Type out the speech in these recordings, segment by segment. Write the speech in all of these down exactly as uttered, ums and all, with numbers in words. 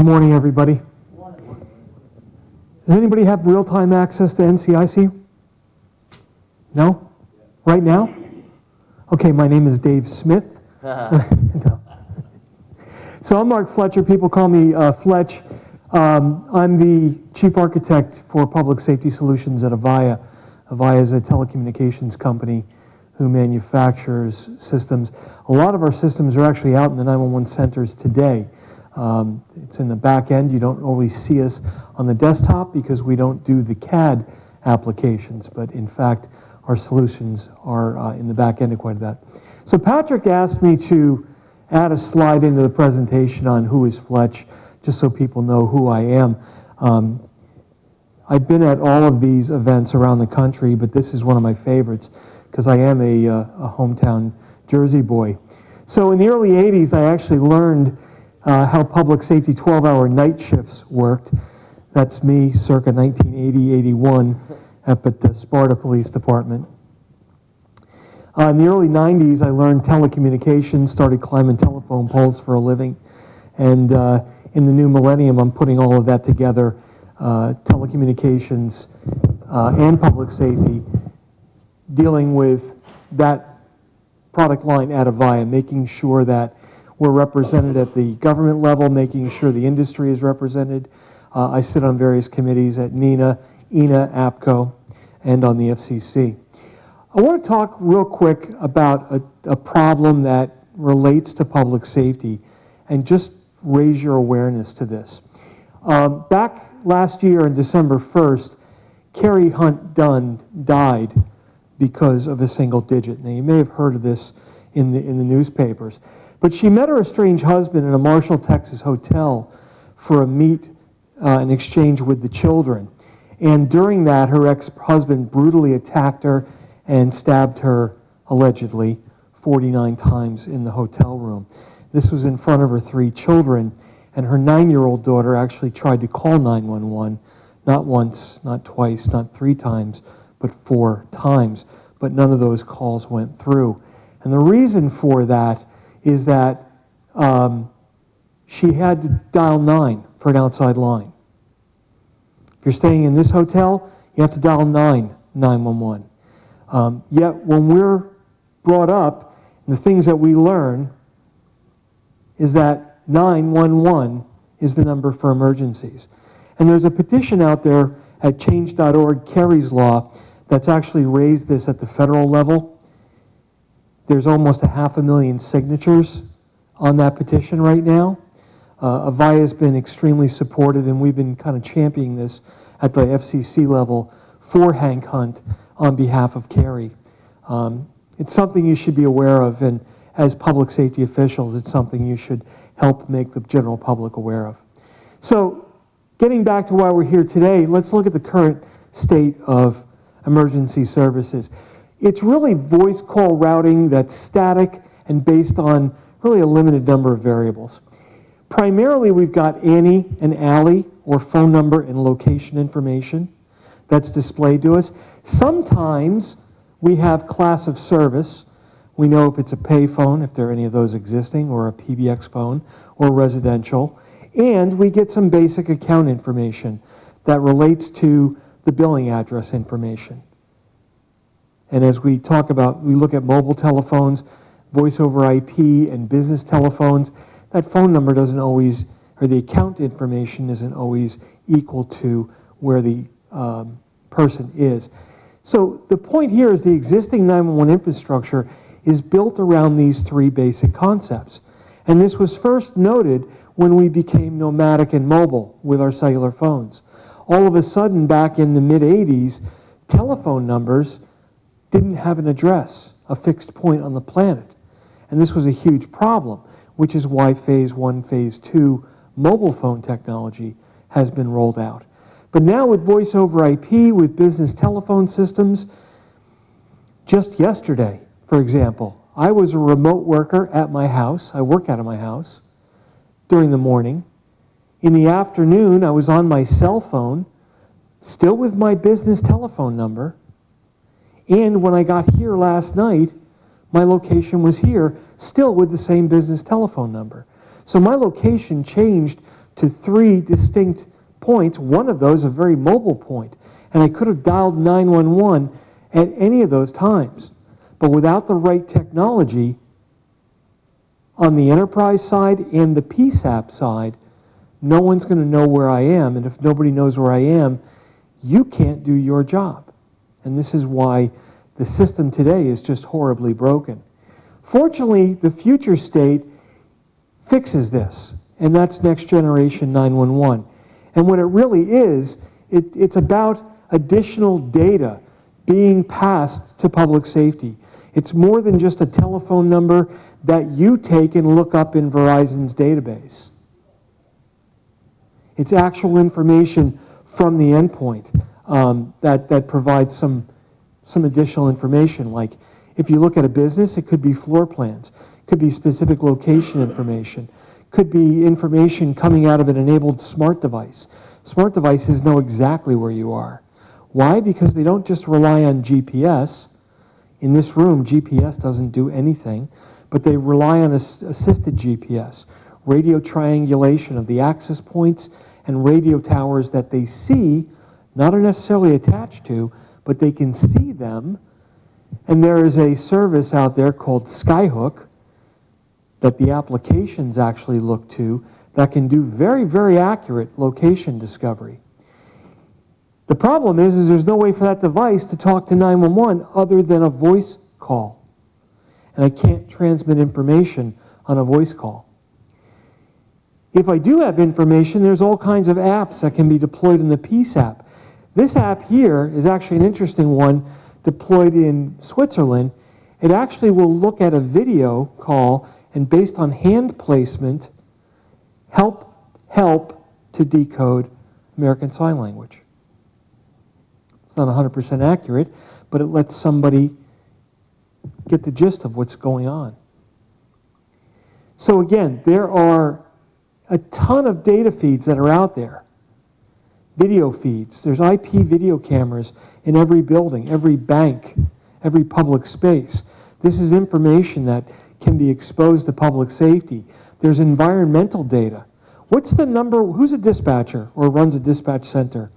Good morning, everybody. Does anybody have real-time access to N C I C? No? Right now? Okay, my name is Dave Smith. No. So I'm Mark Fletcher. People call me uh, Fletch. Um, I'm the Chief Architect for Public Safety Solutions at Avaya. Avaya is a telecommunications company who manufactures systems. A lot of our systems are actually out in the nine one one centers today. Um, it's in the back end. You don't always see us on the desktop because we don't do the C A D applications, but in fact, our solutions are uh, in the back end of quite a bit. So Patrick asked me to add a slide into the presentation on who is Fletch, just so people know who I am. Um, I've been at all of these events around the country, but this is one of my favorites because I am a, uh, a hometown Jersey boy. So in the early eighties, I actually learned Uh, how public safety twelve hour night shifts worked. That's me circa nineteen eighty eighty-one up at the Sparta Police Department. Uh, in the early nineties, I learned telecommunications, started climbing telephone poles for a living. And uh, in the new millennium, I'm putting all of that together, uh, telecommunications uh, and public safety, dealing with that product line at Avaya, making sure that we're represented at the government level, making sure the industry is represented. Uh, I sit on various committees at NENA, E N A, APCO, and on the F C C. I want to talk real quick about a, a problem that relates to public safety and just raise your awareness to this. Uh, back last year on December first, Kari Hunt Dunn died because of a single digit. Now, you may have heard of this in the, in the newspapers. But she met her estranged husband in a Marshall, Texas hotel for a meet, uh, an exchange with the children. And during that, her ex-husband brutally attacked her and stabbed her, allegedly, forty-nine times in the hotel room. This was in front of her three children, and her nine year old daughter actually tried to call nine one one, not once, not twice, not three times, but four times. But none of those calls went through. And the reason for that is that um, she had to dial nine for an outside line. If you're staying in this hotel, you have to dial nine nine one one. Um, yet when we're brought up, the things that we learn is that nine one one is the number for emergencies. And there's a petition out there at change dot org, Kari's Law, that's actually raised this at the federal level. There's almost a half a million signatures on that petition right now. Uh, Avaya has been extremely supportive, and we've been kind of championing this at the F C C level for Hank Hunt on behalf of Kari. Um, it's something you should be aware of, and as public safety officials, it's something you should help make the general public aware of. So getting back to why we're here today, let's look at the current state of emergency services. It's really voice call routing that's static and based on really a limited number of variables. Primarily, we've got A N I and A L I, or phone number and location information, that's displayed to us. Sometimes we have class of service. We know if it's a pay phone, if there are any of those existing, or a P B X phone, or residential. And we get some basic account information that relates to the billing address information. And as we talk about, we look at mobile telephones, voice over I P, and business telephones, that phone number doesn't always, or the account information isn't always equal to where the um, person is. So the point here is the existing nine one one infrastructure is built around these three basic concepts. And this was first noted when we became nomadic and mobile with our cellular phones. All of a sudden, back in the mid eighties, telephone numbers didn't have an address, a fixed point on the planet. And this was a huge problem, which is why phase one, phase two mobile phone technology has been rolled out. But now with voice over I P, with business telephone systems, just yesterday, for example, I was a remote worker at my house. I work out of my house during the morning. In the afternoon, I was on my cell phone, still with my business telephone number. And when I got here last night, my location was here, still with the same business telephone number. So my location changed to three distinct points, one of those a very mobile point, and I could have dialed nine one one at any of those times. But without the right technology on the enterprise side and the P SAP side, no one's going to know where I am, and if nobody knows where I am, you can't do your job. And this is why the system today is just horribly broken. Fortunately, the future state fixes this, and that's next generation nine one one. And what it really is, it, it's about additional data being passed to public safety. It's more than just a telephone number that you take and look up in Verizon's database. It's actual information from the endpoint um, that, that provides some, some additional information. Like if you look at a business, it could be floor plans, could be specific location information, could be information coming out of an enabled smart device. Smart devices know exactly where you are. Why? Because they don't just rely on G P S. In this room, G P S doesn't do anything, but they rely on ass- assisted G P S, radio triangulation of the access points and radio towers that they see, not are necessarily attached to, but they can see them. And there is a service out there called Skyhook that the applications actually look to that can do very, very accurate location discovery. The problem is, is there's no way for that device to talk to nine one one other than a voice call. And I can't transmit information on a voice call. If I do have information, there's all kinds of apps that can be deployed in the P SAP. This app here is actually an interesting one deployed in Switzerland. It actually will look at a video call and based on hand placement, help, help to decode American Sign Language. It's not one hundred percent accurate, but it lets somebody get the gist of what's going on. So again, there are a ton of data feeds that are out there. Video feeds, there's I P video cameras in every building, every bank, every public space. This is information that can be exposed to public safety. There's environmental data. What's the number, who's a dispatcher or runs a dispatch center?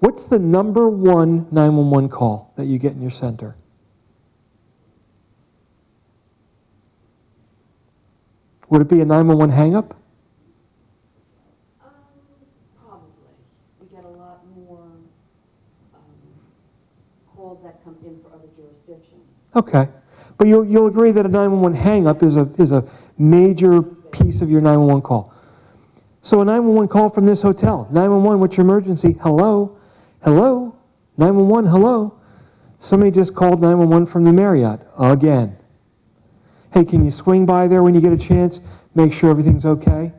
What's the number one nine one one call that you get in your center? Would it be a nine one one hang-up? Um, probably. We get a lot more um, calls that come in for other jurisdictions. Okay. But you'll, you'll agree that a nine one one hang-up is a, is a major piece of your nine one one call. So a nine one one call from this hotel. nine one one, what's your emergency? Hello? Hello? nine one one, hello? Somebody just called nine one one from the Marriott. Again. Hey, can you swing by there when you get a chance? Make sure everything's okay?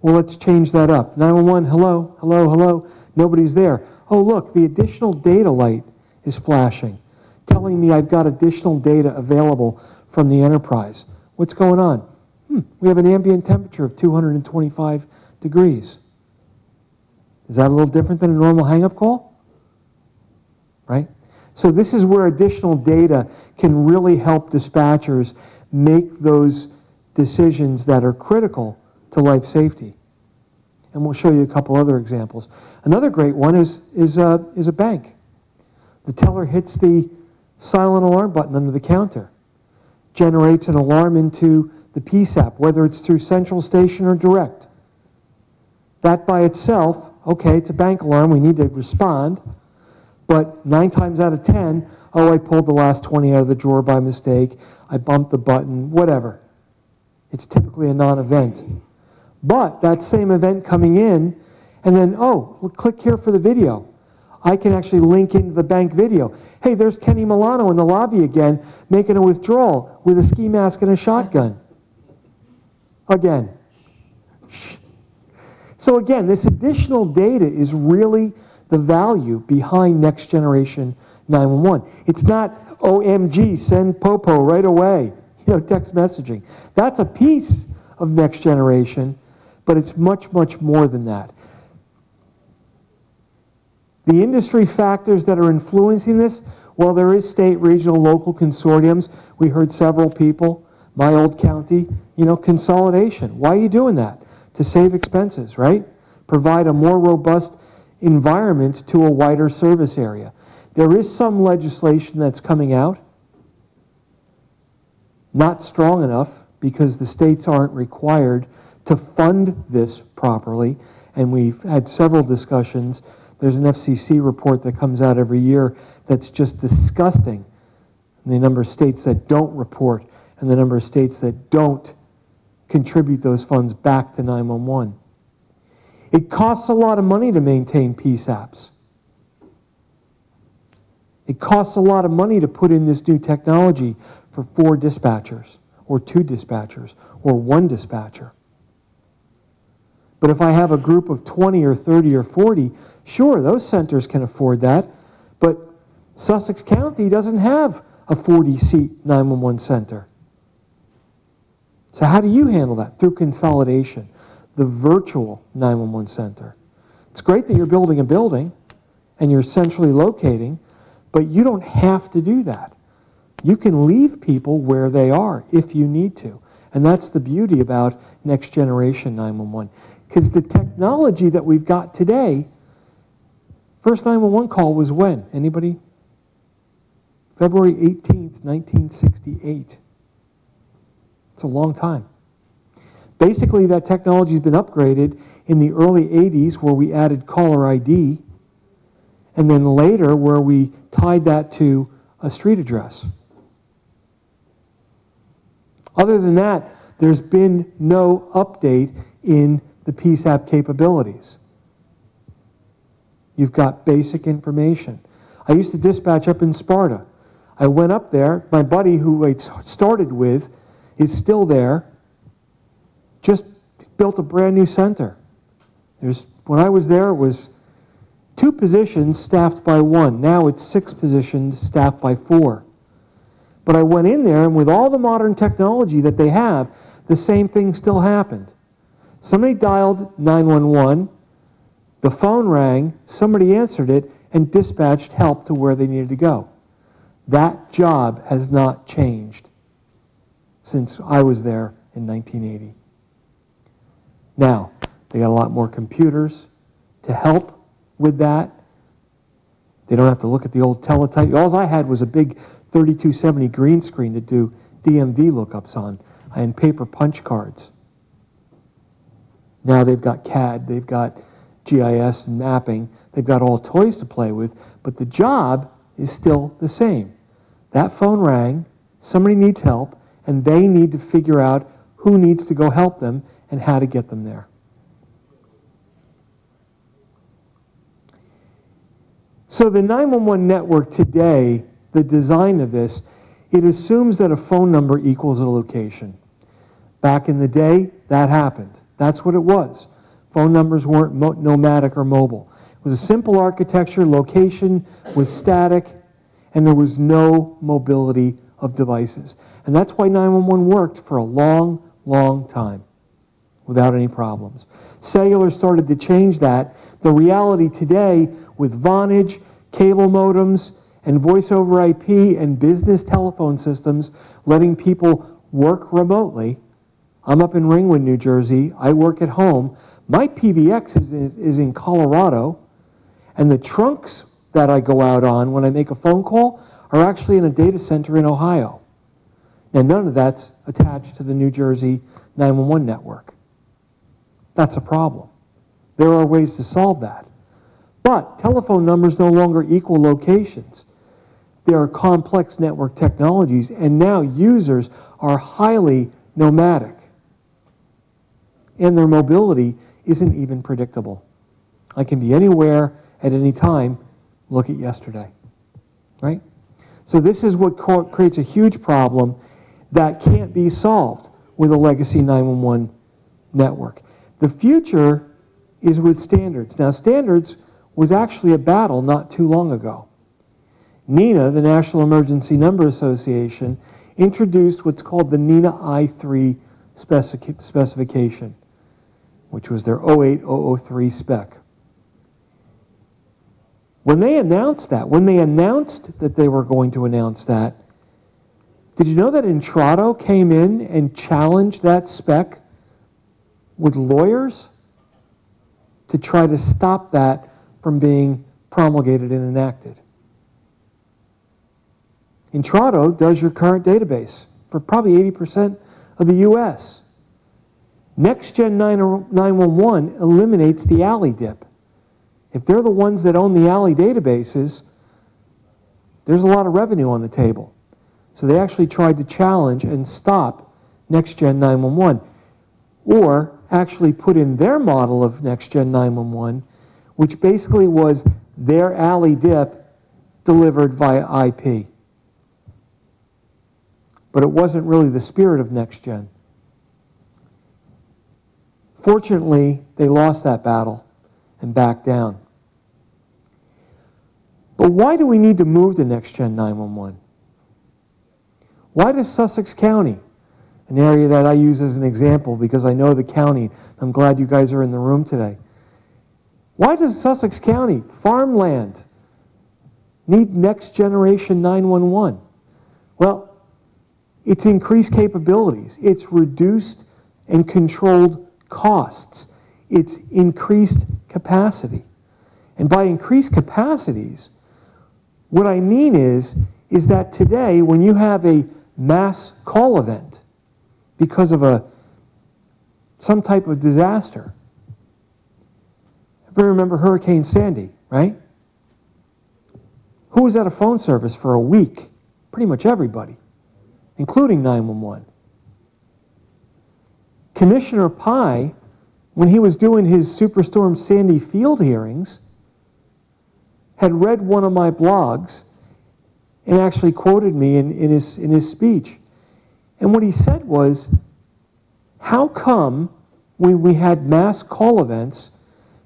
Well, let's change that up. nine one one, hello? Hello? Hello? Nobody's there. Oh, look, the additional data light is flashing, telling me I've got additional data available from the enterprise. What's going on? Hmm, we have an ambient temperature of two hundred twenty-five degrees. Is that a little different than a normal hang-up call? Right? So this is where additional data can really help dispatchers make those decisions that are critical to life safety. And we'll show you a couple other examples. Another great one is, is, uh, is a bank. The teller hits the silent alarm button under the counter, generates an alarm into the P SAP, whether it's through central station or direct. That by itself, okay, it's a bank alarm, we need to respond, but nine times out of ten, oh, I pulled the last twenty out of the drawer by mistake, I bumped the button, whatever. It's typically a non-event. But that same event coming in, and then, oh, we'll click here for the video. I can actually link into the bank video. Hey, there's Kenny Milano in the lobby again, making a withdrawal with a ski mask and a shotgun. Again. So again, this additional data is really the value behind next generation nine one one. It's not O M G, send Popo right away, you know, text messaging. That's a piece of next generation, but it's much, much more than that. The industry factors that are influencing this, well, there is state, regional, local consortiums. We heard several people, my old county, you know, consolidation. Why are you doing that? to save expenses, right? Provide a more robust environment to a wider service area. There is some legislation that's coming out, not strong enough because the states aren't required to fund this properly, and we've had several discussions. There's an F C C report that comes out every year that's just disgusting. And the number of states that don't report and the number of states that don't contribute those funds back to nine one one. It costs a lot of money to maintain P SAPs. It costs a lot of money to put in this new technology for four dispatchers or two dispatchers or one dispatcher. But if I have a group of twenty or thirty or forty, sure, those centers can afford that, but Sussex County doesn't have a forty-seat nine one one center. So how do you handle that? Through consolidation, the virtual nine one one center. It's great that you're building a building and you're centrally locating, but you don't have to do that. You can leave people where they are if you need to, and that's the beauty about next generation nine one one. Because the technology that we've got today, first nine one one call was when? Anybody? February eighteenth, nineteen sixty-eight. It's a long time. Basically, that technology has been upgraded in the early eighties where we added caller I D, and then later where we tied that to a street address. Other than that, there's been no update in the P SAP capabilities. You've got basic information. I used to dispatch up in Sparta. I went up there. My buddy who I started with is still there, just built a brand new center. There's, when I was there, it was two positions staffed by one. Now it's six positions staffed by four. But I went in there, and with all the modern technology that they have, the same thing still happened. Somebody dialed nine one one, the phone rang, somebody answered it, and dispatched help to where they needed to go. That job has not changed since I was there in nineteen eighty. Now, they got a lot more computers to help with that. They don't have to look at the old teletype. All I had was a big thirty-two seventy green screen to do D M V lookups on and paper punch cards. Now they've got C A D, they've got G I S and mapping, they've got all toys to play with, but the job is still the same. That phone rang, somebody needs help, and they need to figure out who needs to go help them and how to get them there. So the nine one one network today, the design of this, it assumes that a phone number equals a location. Back in the day, that happened. That's what it was. Phone numbers weren't nomadic or mobile. It was a simple architecture, location was static, and there was no mobility of devices. And that's why nine one one worked for a long, long time without any problems. Cellular started to change that. The reality today with Vonage, cable modems, and voice over I P and business telephone systems letting people work remotely. I'm up in Ringwood, New Jersey. I work at home. My P B X is, is, is in Colorado, and the trunks that I go out on when I make a phone call are actually in a data center in Ohio. Now, none of that's attached to the New Jersey nine one one network. That's a problem. There are ways to solve that. But telephone numbers no longer equal locations. There are complex network technologies, and now users are highly nomadic, and their mobility isn't even predictable. I can be anywhere at any time. Look at yesterday, right? So this is what creates a huge problem that can't be solved with a legacy nine one one network. The future is with standards. Now, standards was actually a battle not too long ago. NENA, the National Emergency Number Association, introduced what's called the NENA I three specific specification, which was their oh eight oh oh three spec. When they announced that, when they announced that they were going to announce that, did you know that Intrado came in and challenged that spec with lawyers to try to stop that from being promulgated and enacted. Intrado does your current database for probably eighty percent of the U S. Next Gen nine one one eliminates the A L I dip. If they're the ones that own the A L I databases, there's a lot of revenue on the table. So they actually tried to challenge and stop Next Gen nine one one, or actually put in their model of Next Gen nine one one, which basically was their A L I dip delivered via I P. But it wasn't really the spirit of Next Gen. Fortunately, they lost that battle and backed down. But why do we need to move to Next Gen nine one one? Why does Sussex County, an area that I use as an example because I know the county, I'm glad you guys are in the room today. Why does Sussex County, farmland, need Next Generation nine one one? Well, it's increased capabilities. It's reduced and controlled costs. It's increased capacity. And by increased capacities, what I mean is, is that today when you have a mass call event because of a some type of disaster, everybody remember Hurricane Sandy, right? Who was at a phone service for a week? Pretty much everybody, including nine one one. Commissioner Pai, when he was doing his Superstorm Sandy field hearings, had read one of my blogs and actually quoted me in, in, his, in his speech. And what he said was, how come when we had mass call events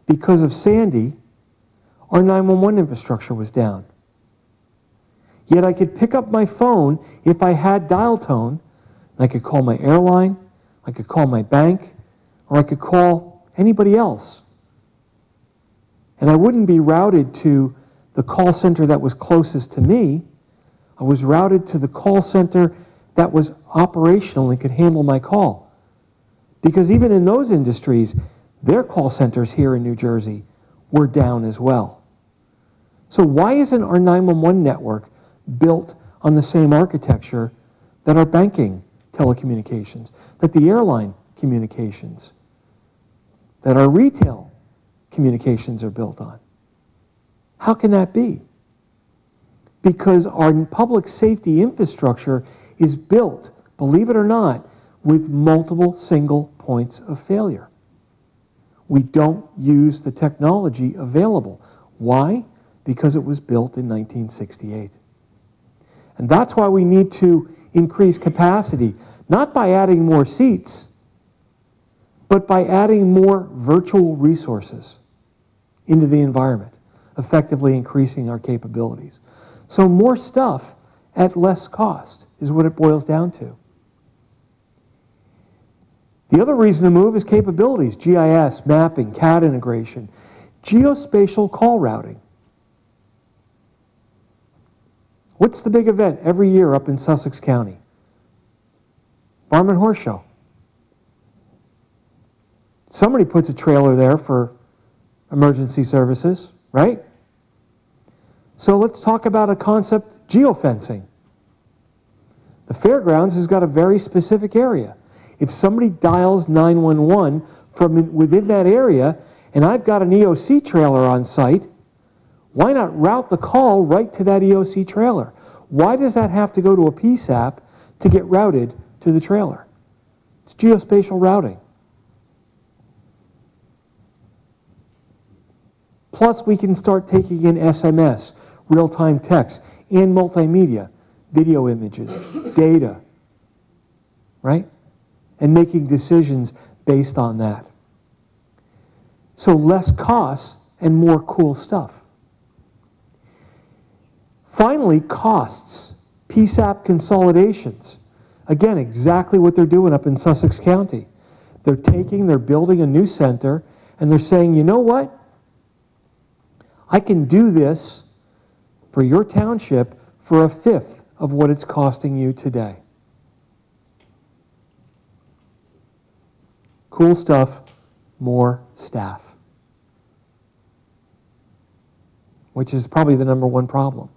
because of Sandy, our nine one one infrastructure was down? Yet I could pick up my phone if I had dial tone, and I could call my airline, I could call my bank, or I could call anybody else. And I wouldn't be routed to the call center that was closest to me. I was routed to the call center that was operational and could handle my call. Because even in those industries, their call centers here in New Jersey were down as well. So why isn't our nine one one network built on the same architecture that our banking telecommunications, that the airline communications, that our retail communications are built on? How can that be? Because our public safety infrastructure is built, believe it or not, with multiple single points of failure. We don't use the technology available. Why? Because it was built in nineteen sixty-eight. And that's why we need to increase capacity, not by adding more seats, but by adding more virtual resources into the environment, effectively increasing our capabilities. So more stuff at less cost is what it boils down to. The other reason to move is capabilities, G I S, mapping, C A D integration, geospatial call routing. What's the big event every year up in Sussex County? Barman Horse Show. Somebody puts a trailer there for emergency services, right? So let's talk about a concept, geofencing. The fairgrounds has got a very specific area. If somebody dials nine one one from within that area and I've got an E O C trailer on site, why not route the call right to that E O C trailer? Why does that have to go to a P SAP to get routed to the trailer? It's geospatial routing. Plus, we can start taking in S M S, real-time text, and multimedia, video images, data, right? And making decisions based on that. So less costs and more cool stuff. Finally, costs, P SAP consolidations. Again, exactly what they're doing up in Sussex County. They're taking, they're building a new center, and they're saying, you know what? I can do this for your township for a fifth of what it's costing you today. Cool stuff, more staff, which is probably the number one problem.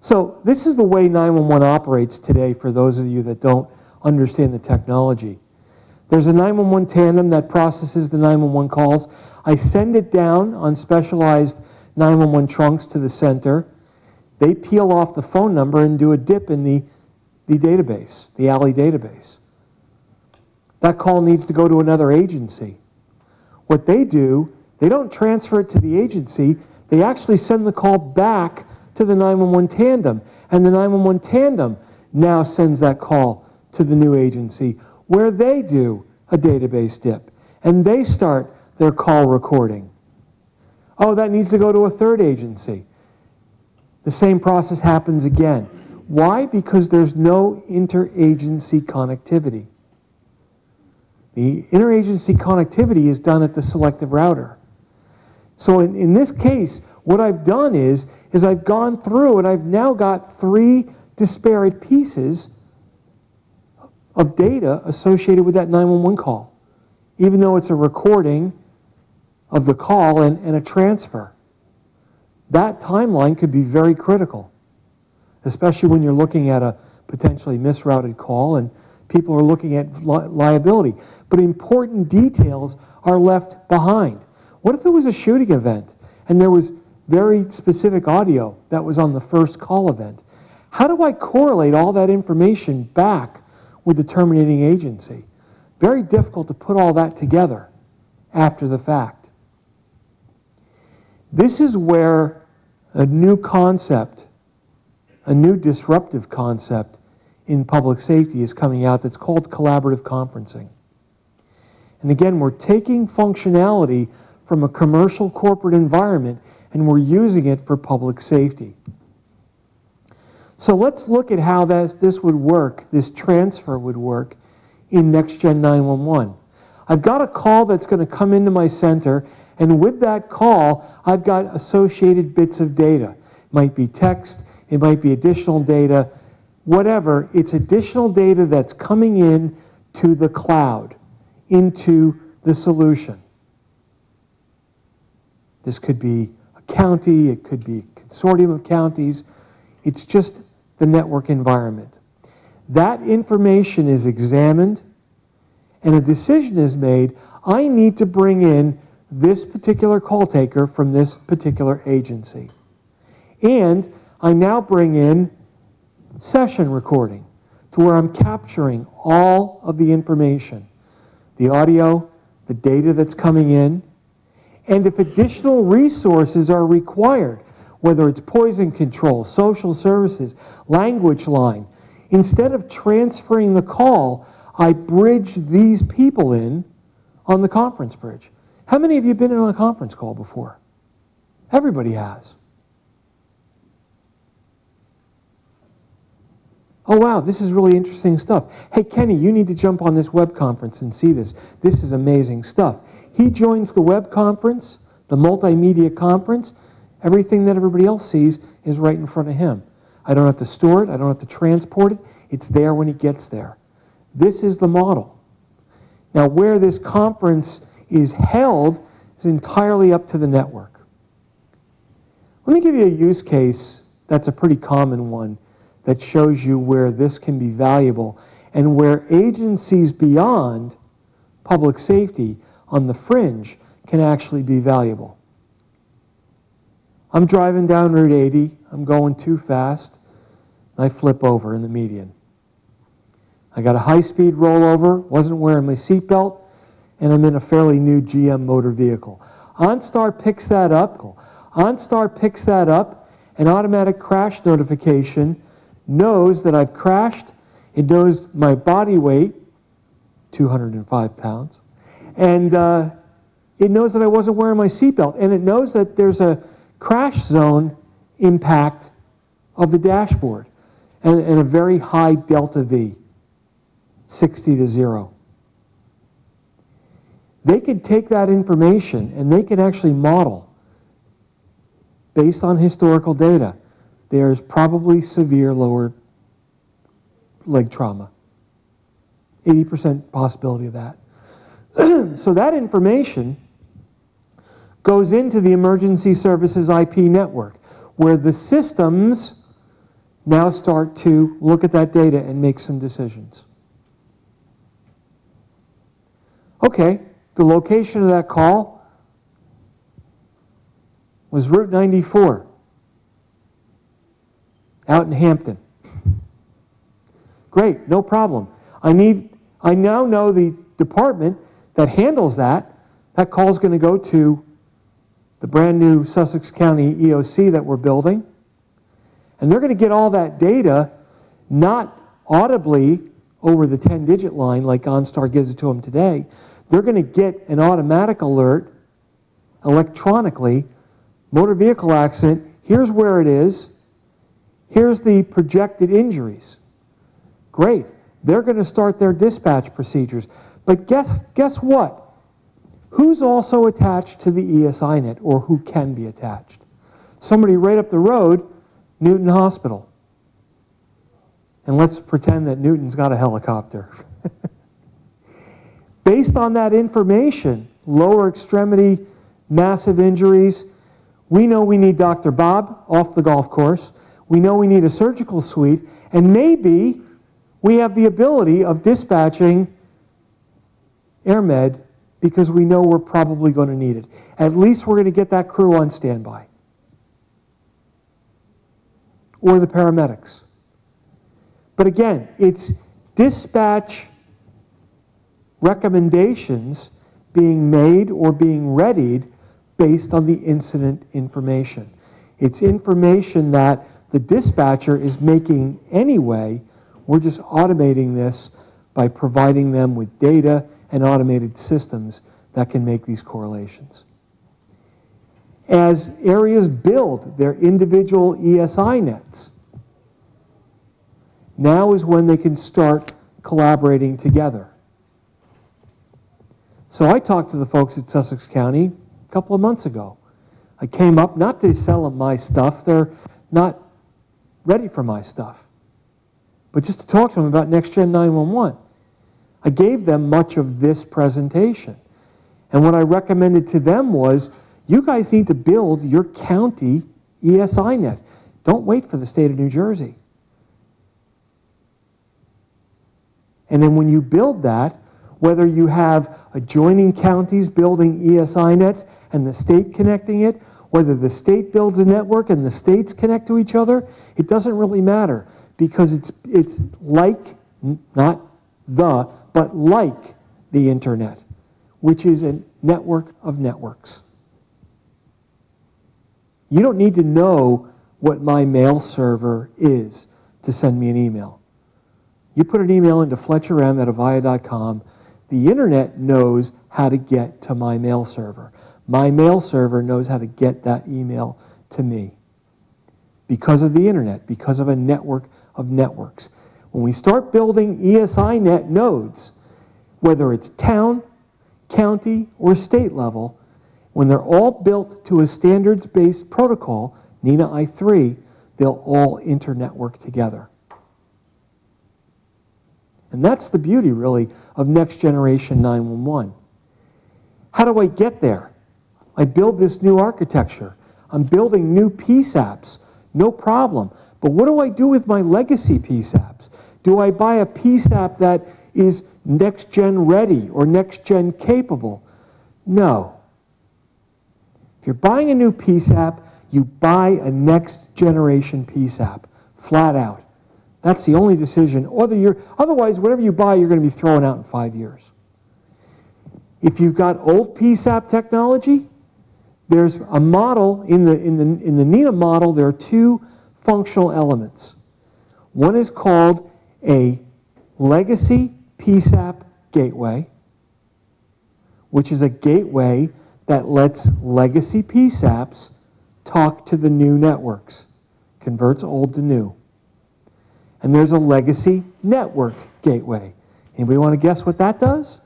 So this is the way nine one one operates today for those of you that don't understand the technology. There's a nine one one tandem that processes the nine one one calls. I send it down on specialized nine one one trunks to the center. They peel off the phone number and do a dip in the, the database, the A L I database. That call needs to go to another agency. What they do, they don't transfer it to the agency. They actually send the call back to the nine one one tandem. And the nine one one tandem now sends that call to the new agency where they do a database dip. And they start their call recording. Oh, that needs to go to a third agency. The same process happens again. Why? Because there's no interagency connectivity. The interagency connectivity is done at the selective router. So in, in this case, what I've done is, is I've gone through and I've now got three disparate pieces of data associated with that nine one one call, even though it's a recording of the call and, and a transfer. That timeline could be very critical, especially when you're looking at a potentially misrouted call and people are looking at li liability. But important details are left behind. What if it was a shooting event and there was very specific audio that was on the first call event? How do I correlate all that information back with the terminating agency? Very difficult to put all that together after the fact. This is where a new concept, a new disruptive concept in public safety is coming out that's called collaborative conferencing. And again, we're taking functionality from a commercial corporate environment and we're using it for public safety. So let's look at how that, this would work, this transfer would work in Next Gen nine one one. I've got a call that's going to come into my center, and with that call, I've got associated bits of data. It might be text, it might be additional data, whatever. It's additional data that's coming in to the cloud, into the solution. This could be a county, it could be a consortium of counties. It's just the network environment. That information is examined and a decision is made. I need to bring in this particular call taker from this particular agency. And I now bring in session recording to where I'm capturing all of the information, the audio, the data that's coming in. And if additional resources are required, whether it's poison control, social services, language line, instead of transferring the call, I bridge these people in on the conference bridge. How many of you have been in on a conference call before? Everybody has. Oh, wow, this is really interesting stuff. Hey, Kenny, you need to jump on this web conference and see this. This is amazing stuff. He joins the web conference, the multimedia conference. Everything that everybody else sees is right in front of him. I don't have to store it. I don't have to transport it. It's there when he gets there. This is the model. Now, where this conference is held is entirely up to the network. Let me give you a use case that's a pretty common one that shows you where this can be valuable and where agencies beyond public safety on the fringe can actually be valuable. I'm driving down Route eighty, I'm going too fast, and I flip over in the median. I got a high-speed rollover, wasn't wearing my seatbelt, and I'm in a fairly new G M motor vehicle. OnStar picks that up, OnStar picks that up, an automatic crash notification knows that I've crashed, it knows my body weight, two hundred five pounds, and uh, it knows that I wasn't wearing my seatbelt, and it knows that there's a crash zone impact of the dashboard and, and a very high delta V, sixty to zero. They could take that information and they can actually model based on historical data. There's probably severe lower leg trauma, eighty percent possibility of that. So that information goes into the emergency services I P network, where the systems now start to look at that data and make some decisions. Okay, the location of that call was Route ninety-four out in Hampton. Great, no problem. I need, I now know the department that handles that. That call is going to go to the brand new Sussex County E O C that we're building. And they're going to get all that data, not audibly over the ten digit line like OnStar gives it to them today. They're going to get an automatic alert electronically, motor vehicle accident, here's where it is, here's the projected injuries. Great. They're going to start their dispatch procedures. But guess, guess what? Who's also attached to the ESINet, or who can be attached? Somebody right up the road, Newton Hospital. And let's pretend that Newton's got a helicopter. Based on that information, lower extremity, massive injuries, we know we need Doctor Bob off the golf course. We know we need a surgical suite. And maybe we have the ability of dispatching AirMed because we know we're probably going to need it. At least we're going to get that crew on standby. Or the paramedics. But again, it's dispatch recommendations being made or being readied based on the incident information. It's information that the dispatcher is making anyway. We're just automating this by providing them with data and automated systems that can make these correlations. As areas build their individual E S I nets, now is when they can start collaborating together. So I talked to the folks at Sussex County a couple of months ago. I came up, not to sell them my stuff, they're not ready for my stuff, but just to talk to them about Next Gen nine one one. I gave them much of this presentation. And what I recommended to them was, you guys need to build your county ESINet. Don't wait for the state of New Jersey. And then when you build that, whether you have adjoining counties building ESINets and the state connecting it, whether the state builds a network and the states connect to each other, it doesn't really matter, because it's, it's like, not the, but like the internet, which is a network of networks. You don't need to know what my mail server is to send me an email. You put an email into fletcher m at avaya dot com, the internet knows how to get to my mail server. My mail server knows how to get that email to me because of the internet, because of a network of networks. When we start building ESINet nodes, whether it's town, county, or state level, when they're all built to a standards-based protocol, NENA I three, they'll all internetwork together. And that's the beauty, really, of Next Generation nine one one. How do I get there? I build this new architecture. I'm building new P SAPs, no problem. But what do I do with my legacy P SAPs? Do I buy a P SAP that is next-gen ready or next-gen capable? No. If you're buying a new P SAP, you buy a next-generation P SAP, flat out. That's the only decision. Otherwise, whatever you buy, you're going to be thrown out in five years. If you've got old P SAP technology, there's a model, in the, in the, in the NENA model, there are two functional elements. One is called a legacy P SAP gateway, which is a gateway that lets legacy P SAPs talk to the new networks, converts old to new. And there's a legacy network gateway. Anybody want to guess what that does?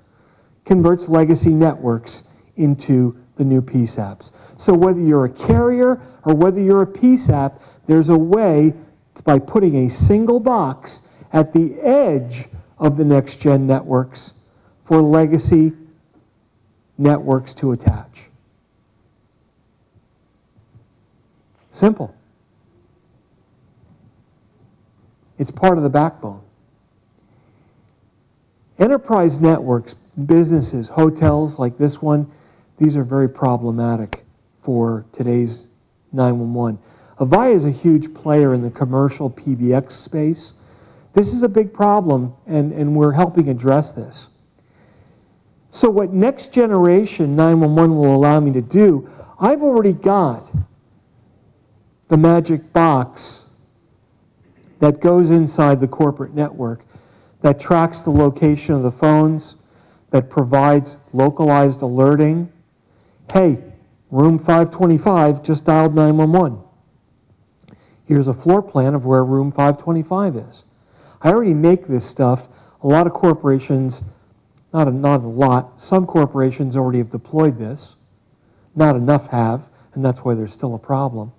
Converts legacy networks into the new P SAPs. So whether you're a carrier or whether you're a P SAP, there's a way to, by putting a single box at the edge of the next-gen networks for legacy networks to attach. Simple. It's part of the backbone. Enterprise networks, businesses, hotels like this one, these are very problematic for today's nine one one. Avaya is a huge player in the commercial P B X space. This is a big problem, and, and we're helping address this. So what next generation nine one one will allow me to do, I've already got the magic box that goes inside the corporate network, that tracks the location of the phones, that provides localized alerting. Hey, room five twenty-five just dialed nine one one. Here's a floor plan of where room five twenty-five is. I already make this stuff. A lot of corporations, not a, not a lot, some corporations already have deployed this. Not enough have, and that's why there's still a problem.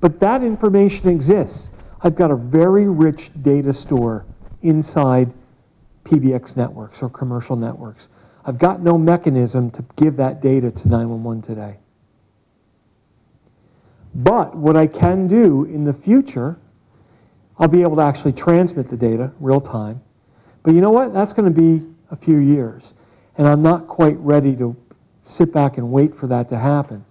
But that information exists. I've got a very rich data store inside P B X networks or commercial networks. I've got no mechanism to give that data to nine one one today. But what I can do in the future, I'll be able to actually transmit the data real time. But you know what? That's going to be a few years. And I'm not quite ready to sit back and wait for that to happen.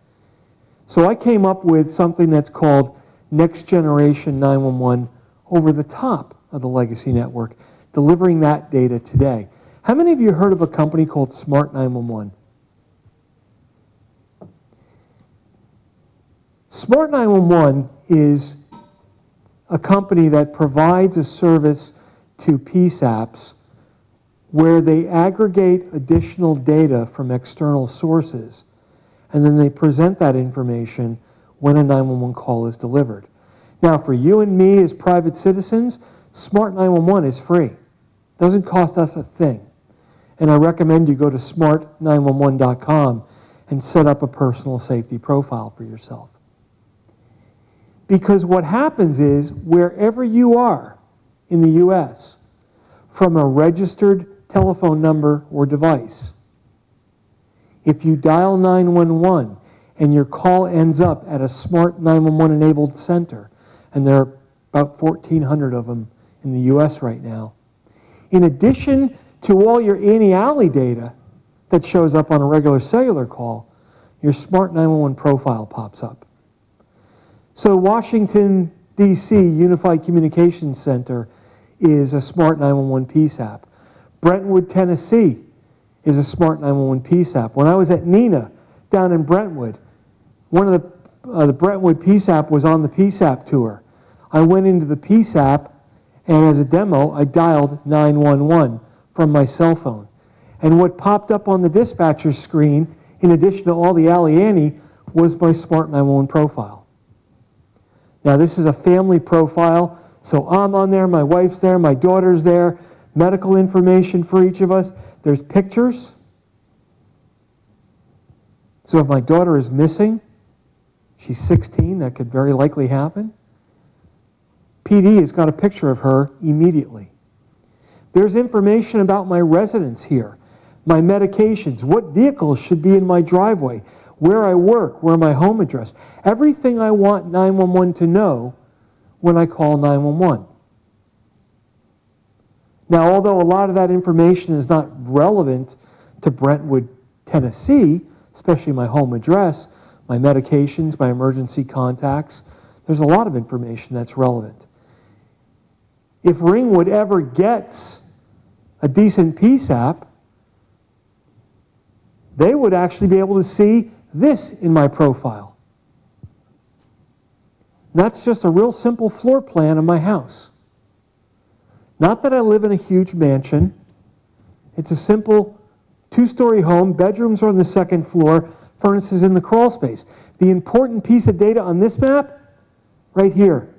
So I came up with something that's called Next Generation nine one one over the top of the legacy network, delivering that data today. How many of you heard of a company called Smart nine one one? Smart nine one one is a company that provides a service to P SAPs where they aggregate additional data from external sources, and then they present that information when a nine one one call is delivered. Now, for you and me as private citizens, Smart nine one one is free. It doesn't cost us a thing. And I recommend you go to smart nine one one dot com and set up a personal safety profile for yourself. Because what happens is, wherever you are in the U S, from a registered telephone number or device, if you dial nine one one and your call ends up at a Smart nine one one enabled center, and there are about fourteen hundred of them in the U S right now, in addition to all your A N I data that shows up on a regular cellular call, your Smart nine one one profile pops up. So Washington, D C Unified Communications Center is a Smart nine one one P SAP. Brentwood, Tennessee is a Smart nine one one P SAP. When I was at NENA down in Brentwood, one of the, uh, the Brentwood P SAP was on the P SAP tour. I went into the P SAP, and as a demo, I dialed nine one one from my cell phone. And what popped up on the dispatcher's screen, in addition to all the A L I, was my Smart nine one one profile. Now, this is a family profile, so I'm on there, my wife's there, my daughter's there, medical information for each of us. There's pictures. So if my daughter is missing, she's sixteen, that could very likely happen. P D has got a picture of her immediately. There's information about my residence here, my medications, what vehicles should be in my driveway, where I work, where my home address, everything I want nine one one to know when I call nine one one. Now, although a lot of that information is not relevant to Brentwood, Tennessee, especially my home address, my medications, my emergency contacts, there's a lot of information that's relevant. If Ringwood ever gets a decent P SAP, they would actually be able to see this in my profile. And that's just a real simple floor plan of my house. Not that I live in a huge mansion. It's a simple two-story home, bedrooms are on the second floor, furnaces in the crawl space. The important piece of data on this map, right here.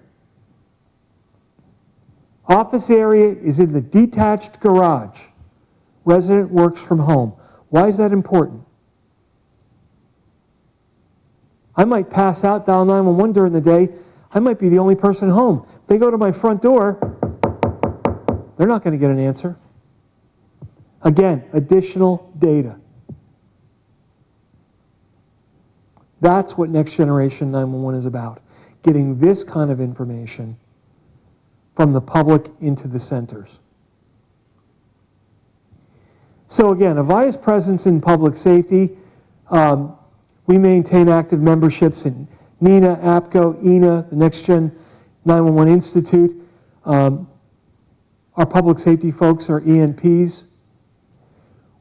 Office area is in the detached garage. Resident works from home. Why is that important? I might pass out, dial nine one one during the day. I might be the only person home. If they go to my front door, they're not going to get an answer. Again, additional data. That's what Next Generation nine one one is about, getting this kind of information from the public into the centers. So again, Avaya's presence in public safety, um, we maintain active memberships in NENA, APCO, E N A, the Next Gen nine one one Institute. Um, our public safety folks are E N Ps.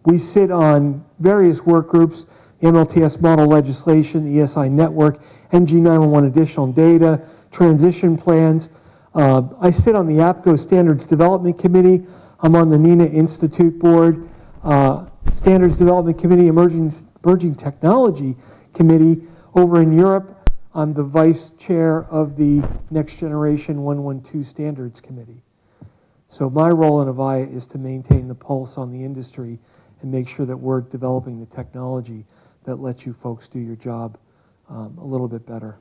We sit on various work groups, the M L T S model legislation, the E S I network, N G nine one one additional data, transition plans. Uh, I sit on the APCO Standards Development Committee. I'm on the NENA Institute Board, uh, Standards Development Committee, Emerging, Emerging Technology Committee. Over in Europe, I'm the vice chair of the Next Generation one one two Standards Committee. So my role in Avaya is to maintain the pulse on the industry and make sure that we're developing the technology that lets you folks do your job um, a little bit better.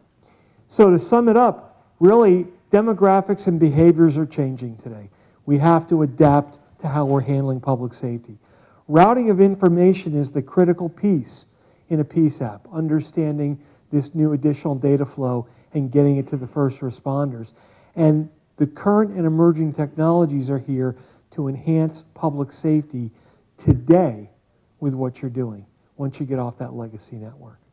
So to sum it up, really, demographics and behaviors are changing today. We have to adapt to how we're handling public safety. Routing of information is the critical piece in a P SAP, understanding this new additional data flow and getting it to the first responders. And the current and emerging technologies are here to enhance public safety today with what you're doing once you get off that legacy network.